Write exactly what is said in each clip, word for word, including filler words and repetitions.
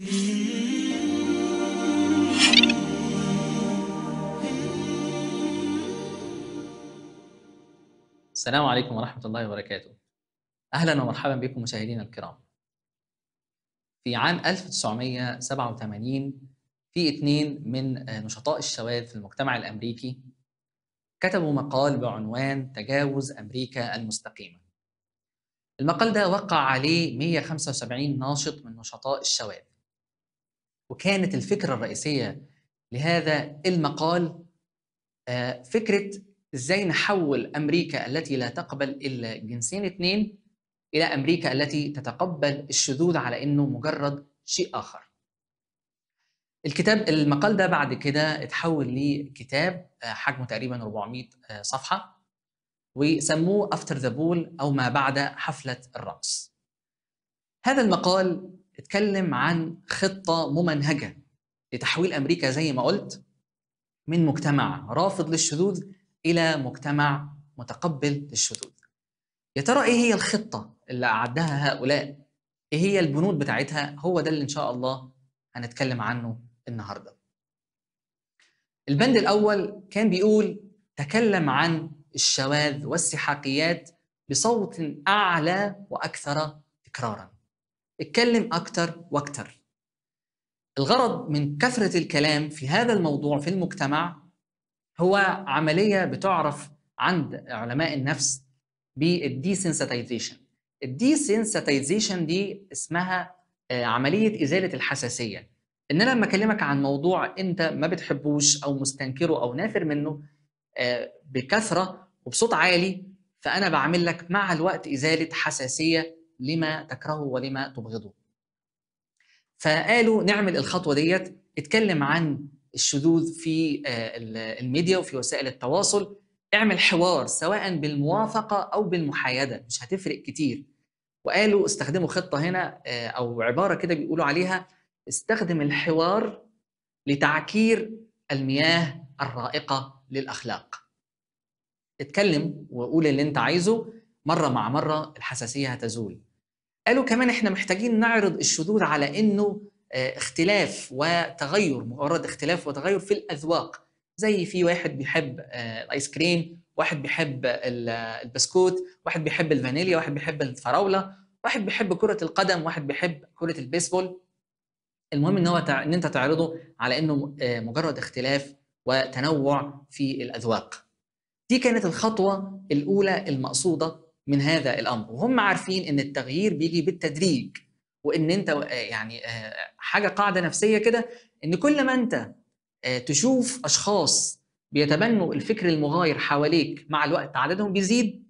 السلام عليكم ورحمة الله وبركاته. أهلا ومرحبا بكم مشاهدينا الكرام. في عام ألف وتسعمئة وسبعة وثمانين في اثنين من نشطاء الشباب في المجتمع الأمريكي كتبوا مقال بعنوان تجاوز أمريكا المستقيمة. المقال ده وقع عليه مئة وخمسة وسبعين ناشط من نشطاء الشباب، وكانت الفكرة الرئيسية لهذا المقال فكرة ازاي نحول أمريكا التي لا تقبل إلا جنسين اثنين إلى أمريكا التي تتقبل الشذوذ على إنه مجرد شيء آخر. الكتاب المقال ده بعد كده اتحول لكتاب حجمه تقريبا أربعمئة صفحة، وسموه After the Ball أو ما بعد حفلة الرقص. هذا المقال اتكلم عن خطة ممنهجة لتحويل أمريكا زي ما قلت من مجتمع رافض للشذوذ إلى مجتمع متقبل للشذوذ. يا ترى إيه هي الخطة اللي أعدها هؤلاء؟ إيه هي البنود بتاعتها؟ هو ده اللي إن شاء الله هنتكلم عنه النهاردة. البند الأول كان بيقول تكلم عن الشواذ والسحاقيات بصوت أعلى وأكثر تكراراً. اتكلم أكتر وأكتر. الغرض من كثرة الكلام في هذا الموضوع في المجتمع هو عملية بتعرف عند علماء النفس بالديسنسيتايزيشن. الديسنسيتايزيشن دي اسمها عملية إزالة الحساسية. إن أنا لما أكلمك عن موضوع أنت ما بتحبوش أو مستنكره أو نافر منه بكثرة وبصوت عالي، فأنا بعمل لك مع الوقت إزالة حساسية لما تكرهه ولما تبغضه. فقالوا نعمل الخطوة ديت، اتكلم عن الشذوذ في الميديا وفي وسائل التواصل، اعمل حوار سواء بالموافقة أو بالمحايدة مش هتفرق كتير. وقالوا استخدموا خطة هنا أو عبارة كده بيقولوا عليها استخدم الحوار لتعكير المياه الرائقة للأخلاق. اتكلم وقول اللي انت عايزه، مرة مع مرة الحساسية هتزول. قالوا كمان احنا محتاجين نعرض الشذوذ على انه اختلاف وتغير، مجرد اختلاف وتغير في الأذواق، زي في واحد بيحب الآيس كريم، واحد بيحب البسكوت، واحد بيحب الفانيليا، واحد بيحب الفراولة، واحد بيحب كرة القدم، واحد بيحب كرة البيسبول. المهم ان هو ان انت تعرضه على انه مجرد اختلاف وتنوع في الأذواق. دي كانت الخطوة الأولى المقصودة من هذا الأمر، وهم عارفين ان التغيير بيجي بالتدريج، وان انت يعني حاجه قاعده نفسيه كده ان كل ما انت تشوف اشخاص بيتبنوا الفكر المغاير حواليك مع الوقت عددهم بيزيد،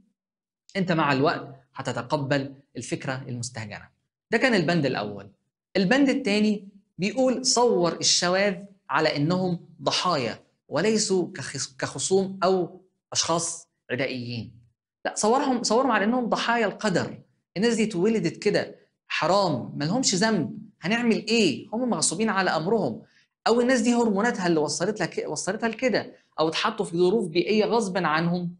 انت مع الوقت هتتقبل الفكره المستهجنه. ده كان البند الاول. البند الثاني بيقول صور الشواذ على انهم ضحايا وليسوا كخصوم او اشخاص عدائيين. لا، صورهم صورهم على انهم ضحايا القدر، الناس دي اتولدت كده، حرام، ملهمش ذنب، هنعمل ايه؟ هم مغصوبين على امرهم، او الناس دي هرموناتها اللي وصلت لك وصلتها لكده، او اتحطوا في ظروف بيئيه غصبا عنهم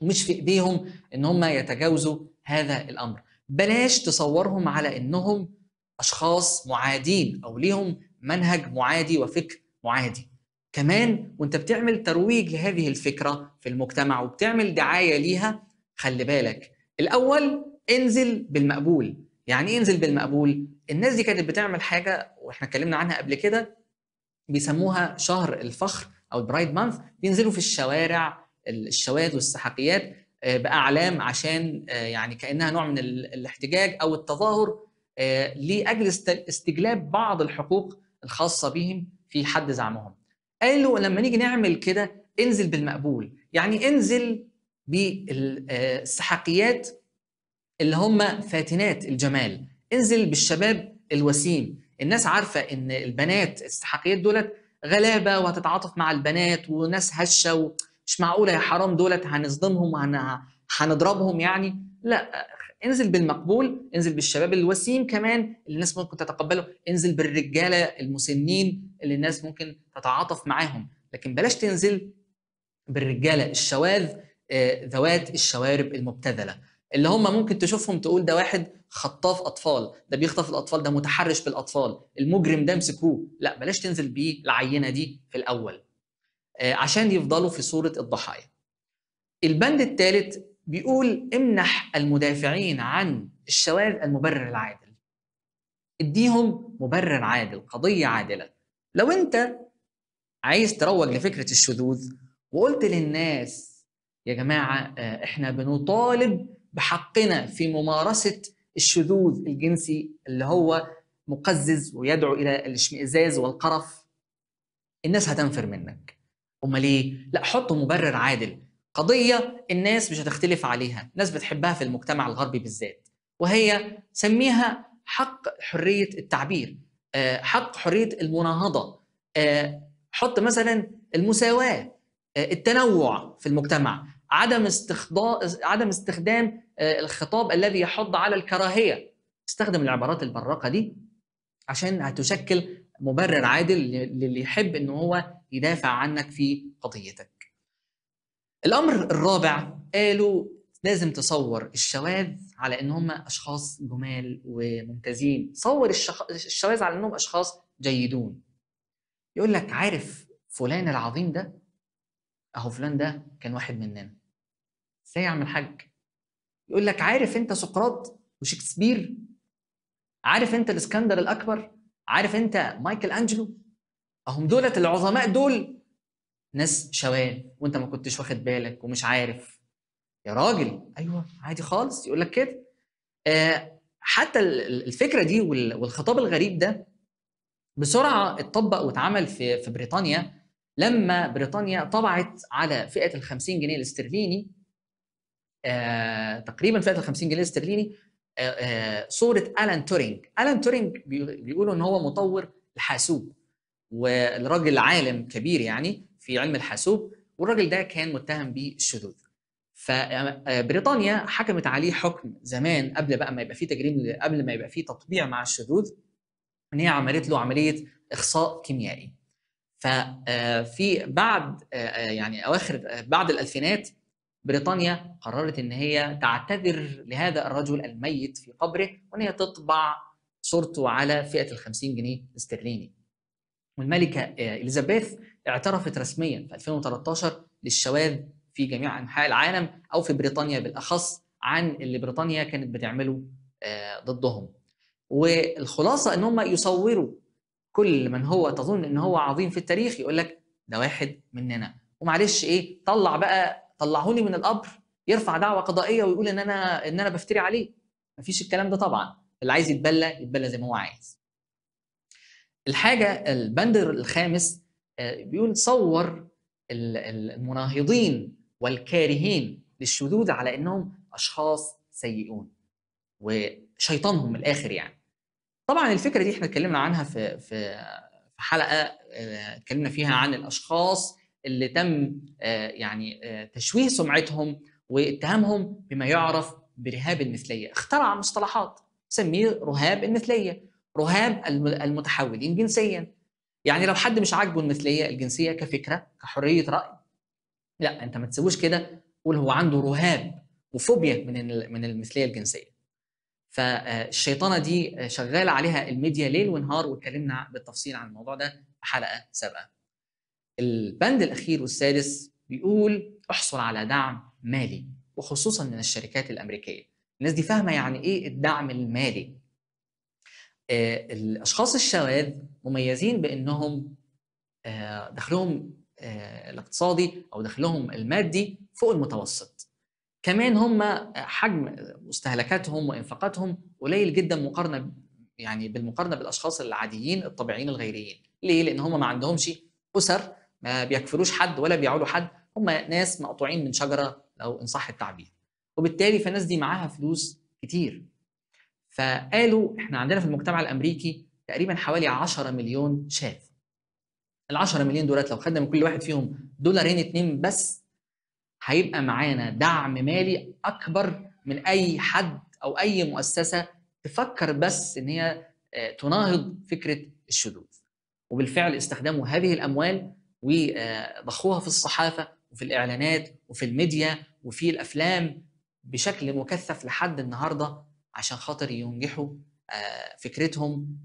ومش في ايديهم ان هم يتجاوزوا هذا الامر. بلاش تصورهم على انهم اشخاص معادين او ليهم منهج معادي وفكر معادي. كمان وانت بتعمل ترويج لهذه الفكره في المجتمع وبتعمل دعايه ليها، خلي بالك، الاول انزل بالمقبول. يعني ايه انزل بالمقبول؟ الناس دي كانت بتعمل حاجه واحنا اتكلمنا عنها قبل كده بيسموها شهر الفخر او البرايد مانث، بينزلوا في الشوارع الشواذ والسحاقيات باعلام عشان يعني كانها نوع من الاحتجاج او التظاهر لاجل استجلاب بعض الحقوق الخاصه بهم في حد زعمهم. قالوا لما نيجي نعمل كده انزل بالمقبول، يعني انزل بالسحاقيات اللي هم فاتنات الجمال، انزل بالشباب الوسيم. الناس عارفه ان البنات السحاقيات دولت غلابه وهتتعاطف مع البنات وناس هشه ومش معقوله يا حرام دولت هنصدمهم وهنضربهم يعني. لا، انزل بالمقبول، انزل بالشباب الوسيم كمان اللي الناس ممكن تتقبله، انزل بالرجاله المسنين اللي الناس ممكن تتعاطف معاهم، لكن بلاش تنزل بالرجاله الشواذ ذوات الشوارب المبتذله اللي هم ممكن تشوفهم تقول ده واحد خطاف اطفال، ده بيخطف الاطفال، ده متحرش بالاطفال، المجرم ده امسكوه، لا بلاش تنزل بيه العينه دي في الاول عشان يفضلوا في صوره الضحايا. البند الثالث بيقول امنح المدافعين عن الشواذ المبرر العادل، اديهم مبرر عادل، قضيه عادله. لو انت عايز تروج لفكره الشذوذ وقلت للناس يا جماعه احنا بنطالب بحقنا في ممارسه الشذوذ الجنسي اللي هو مقزز ويدعو الى الاشمئزاز والقرف، الناس هتنفر منك. امال ليه؟ لا حطوا مبرر عادل، قضيه الناس مش هتختلف عليها، الناس بتحبها في المجتمع الغربي بالذات، وهي سميها حق حريه التعبير، حق حريه المناهضه، حط مثلا المساواه، التنوع في المجتمع، عدم استخدام عدم استخدام الخطاب الذي يحض على الكراهيه. استخدم العبارات البراقه دي عشان هتشكل مبرر عادل للي يحب ان هو يدافع عنك في قضيتك. الامر الرابع قالوا لازم تصور الشواذ على ان هم اشخاص جمال وممتازين، صور الشواذ على انهم اشخاص جيدون. يقول لك عارف فلان العظيم ده؟ اهو فلان ده كان واحد مننا. ازاي يا عم الحاج؟ يقول لك عارف انت سقراط وشكسبير؟ عارف انت الاسكندر الاكبر؟ عارف انت مايكل انجلو؟ اهم دولت العظماء دول ناس شواذ وانت ما كنتش واخد بالك ومش عارف. يا راجل ايوه عادي خالص، يقول لك كده. آه حتى الفكره دي والخطاب الغريب ده بسرعه اتطبق واتعمل في في بريطانيا، لما بريطانيا طبعت على فئه ال خمسين جنيه الاسترليني، آه تقريبا فئه ال خمسين جنيه الاسترليني، آه آه صوره الان تورينج. الان تورينج بيقولوا ان هو مطور الحاسوب والراجل عالم كبير يعني في علم الحاسوب، والراجل ده كان متهم بالشذوذ. فبريطانيا حكمت عليه حكم زمان قبل بقى ما يبقى فيه تجريم، قبل ما يبقى فيه تطبيع مع الشذوذ، ان هي عملت له عمليه اخصاء كيميائي. ففي بعد يعني اواخر بعد الالفينات بريطانيا قررت ان هي تعتذر لهذا الرجل الميت في قبره، وان هي تطبع صورته على فئه ال خمسين جنيه الاسترليني. والملكه اليزابيث اعترفت رسميا في ألفين وثلاثة عشر للشواذ في جميع انحاء العالم، او في بريطانيا بالاخص، عن اللي بريطانيا كانت بتعمله ضدهم. والخلاصه ان هم يصوروا كل من هو تظن ان هو عظيم في التاريخ، يقول لك ده واحد مننا، ومعلش ايه طلع بقى طلعهولي من القبر، يرفع دعوه قضائيه ويقول ان انا ان انا بفتري عليه. مفيش الكلام ده طبعا، اللي عايز يتبلى يتبلى زي ما هو عايز. الحاجه البندر الخامس بيقول صور المناهضين والكارهين للشذوذ على انهم اشخاص سيئون وشيطانهم من الاخر يعني. طبعا الفكره دي احنا اتكلمنا عنها في في حلقه اتكلمنا فيها عن الاشخاص اللي تم يعني تشويه سمعتهم واتهامهم بما يعرف برهاب المثليه، اخترع مصطلحات سميه رهاب المثليه، رهاب المتحولين جنسيا. يعني لو حد مش عاجبه المثليه الجنسيه كفكره كحريه راي، لا انت ما تسويش كده، قول هو عنده رهاب وفوبيا من من المثليه الجنسيه. فالشيطانه دي شغال عليها الميديا ليل ونهار، واتكلمنا بالتفصيل عن الموضوع ده في حلقه سابقه. البند الاخير والسادس بيقول احصل على دعم مالي، وخصوصا من الشركات الامريكيه. الناس دي فاهمه يعني ايه الدعم المالي. آه الاشخاص الشواذ مميزين بانهم آه دخلهم آه الاقتصادي او دخلهم المادي فوق المتوسط، كمان هم حجم مستهلكاتهم وانفاقاتهم قليل جدا مقارنه يعني بالمقارنه بالاشخاص العاديين الطبيعيين الغيريين. ليه؟ لان هم ما عندهمش اسر، ما بيكفلوش حد ولا بيعولوا حد، هم ناس مقطوعين من شجره لو ان صح التعبير، وبالتالي فالناس دي معاها فلوس كتير. فقالوا احنا عندنا في المجتمع الامريكي تقريبا حوالي عشرة مليون شاذ. ال عشرة مليون دولت لو خدنا من كل واحد فيهم دولارين اتنين بس، هيبقى معانا دعم مالي اكبر من اي حد او اي مؤسسه تفكر بس ان هي تناهض فكره الشذوذ. وبالفعل استخدموا هذه الاموال وضخوها في الصحافه وفي الاعلانات وفي الميديا وفي الافلام بشكل مكثف لحد النهارده، عشان خاطر ينجحوا فكرتهم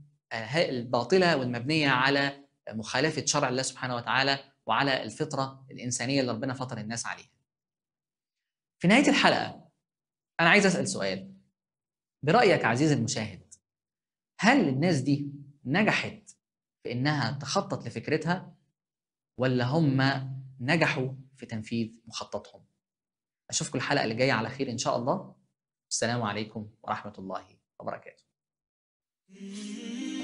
الباطلة والمبنية على مخالفة شرع الله سبحانه وتعالى وعلى الفطرة الإنسانية اللي ربنا فطر الناس عليها. في نهاية الحلقة أنا عايز أسأل سؤال، برأيك عزيزي المشاهد، هل الناس دي نجحت في إنها تخطط لفكرتها ولا هم نجحوا في تنفيذ مخططهم؟ أشوفكم الحلقة اللي جاية على خير إن شاء الله. السلام عليكم ورحمة الله وبركاته.